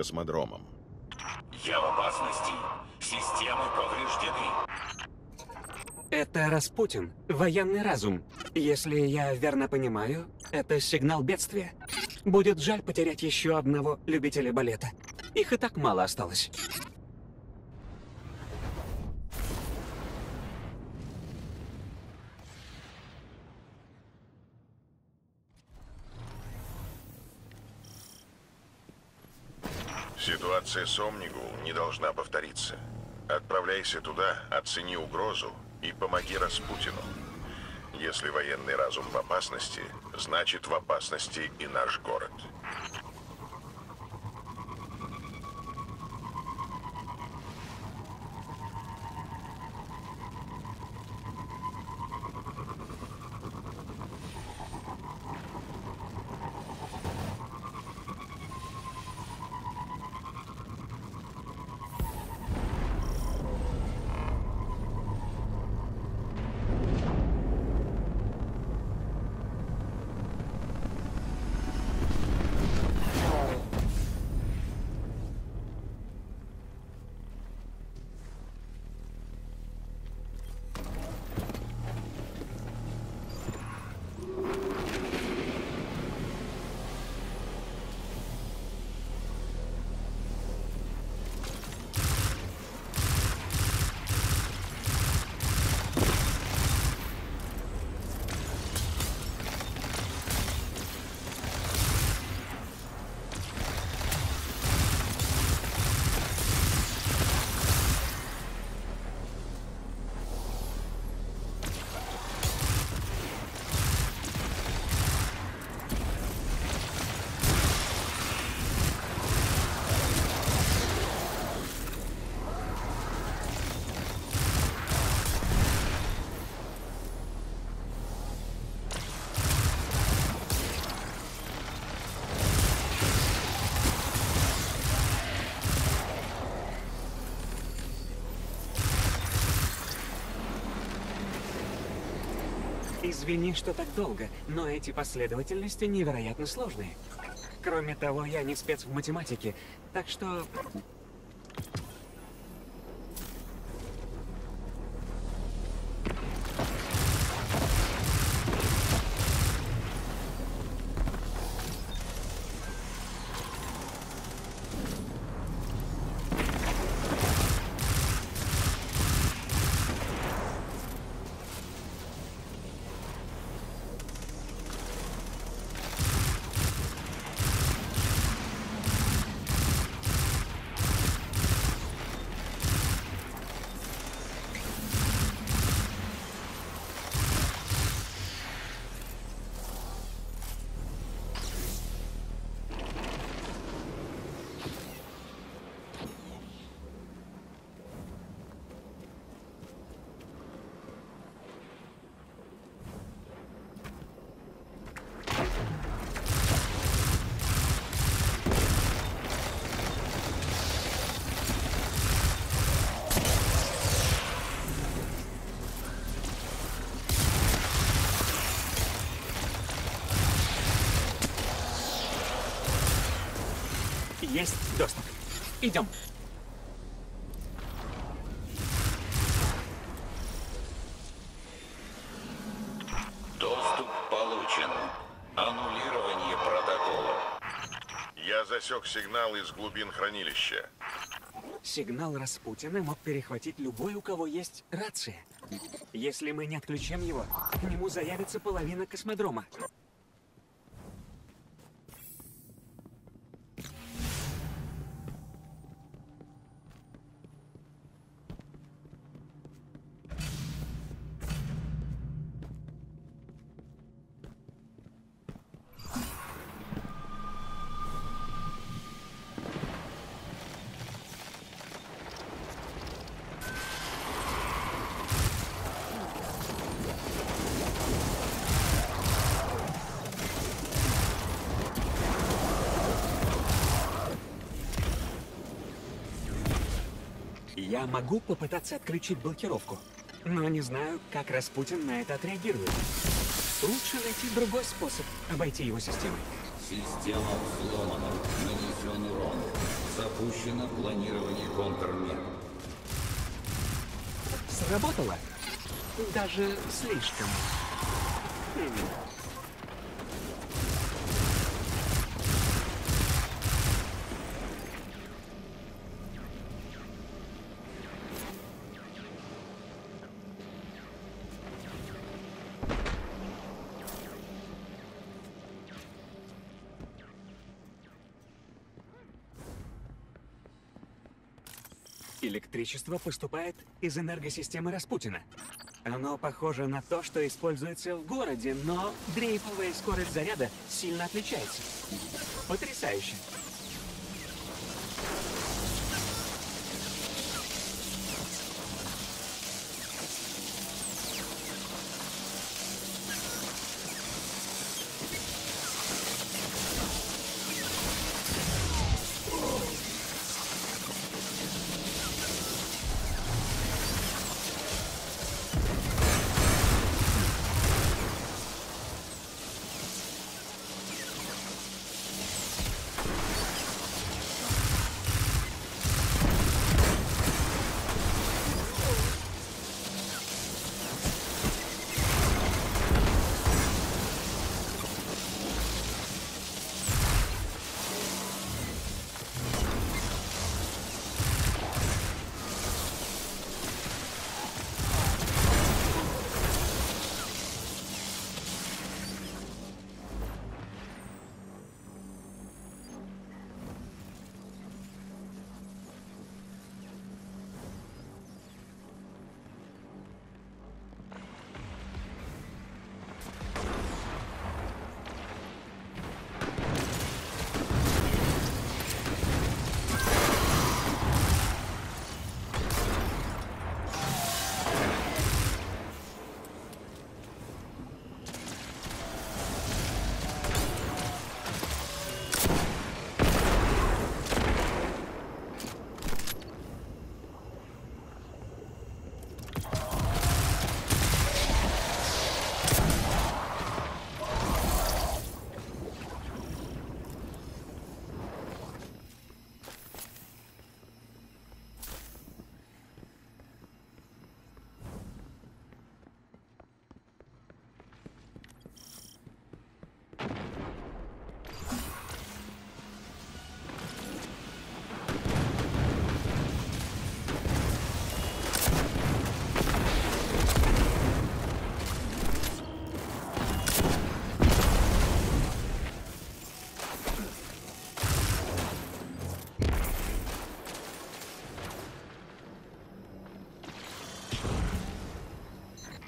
космодромом. Я в опасности. Системы повреждены. Это Распутин, военный разум. Если я верно понимаю, это сигнал бедствия. Будет жаль потерять еще одного любителя балета. Их и так мало осталось. Ситуация с Омнигул не должна повториться. Отправляйся туда, оцени угрозу и помоги Распутину. Если военный разум в опасности, значит в опасности и наш город. Извини, что так долго, но эти последовательности невероятно сложные. Кроме того, я не спец в математике, так что... Есть доступ. Идем. Доступ получен. Аннулирование протокола. Я засек сигнал из глубин хранилища. Сигнал Распутина мог перехватить любой, у кого есть рация. Если мы не отключим его, к нему заявится половина космодрома. Я могу попытаться отключить блокировку, но не знаю, как Распутин на это отреагирует. Лучше найти другой способ обойти его системой. Система взломана. Нанесен урон. Запущено планирование контрмер. Сработало? Даже слишком. Электричество поступает из энергосистемы Распутина. Оно похоже на то, что используется в городе, но дрейфовая скорость заряда сильно отличается. Потрясающе!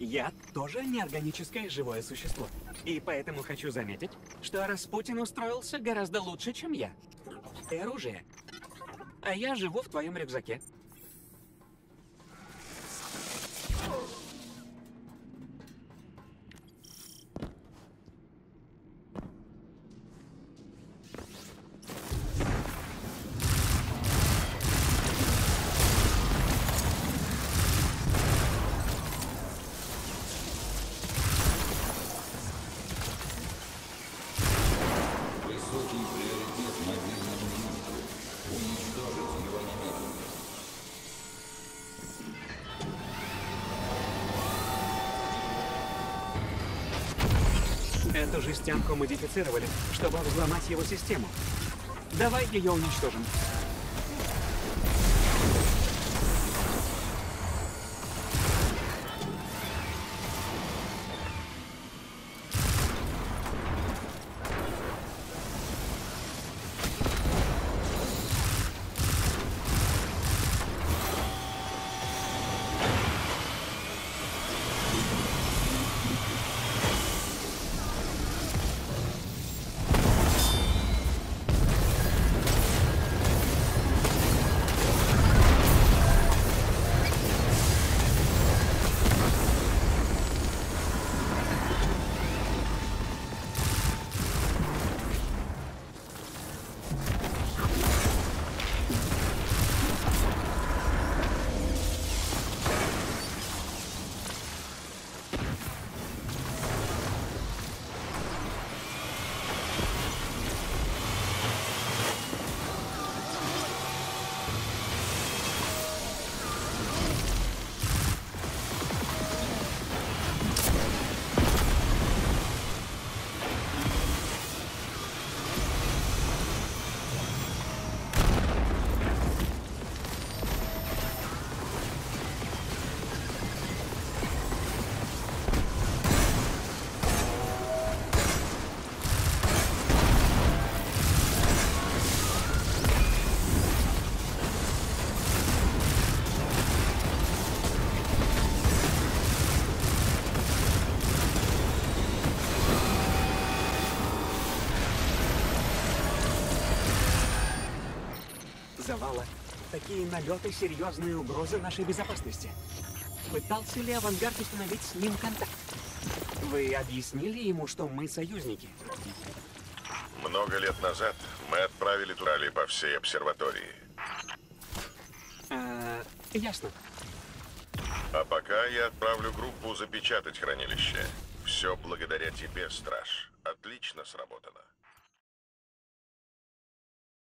Я тоже неорганическое живое существо. И поэтому хочу заметить, что Распутин устроился гораздо лучше, чем я. И оружие. А я живу в твоем рюкзаке. Эту жестянку модифицировали, чтобы взломать его систему. Давай ее уничтожим. парализовало. Такие налеты — серьезные угрозы нашей безопасности. Пытался ли Авангард установить с ним контакт? Вы объяснили ему, что мы союзники? Много лет назад мы отправили турали по всей обсерватории. Ясно. А пока я отправлю группу запечатать хранилище. Все благодаря тебе, Страж. Отлично сработано.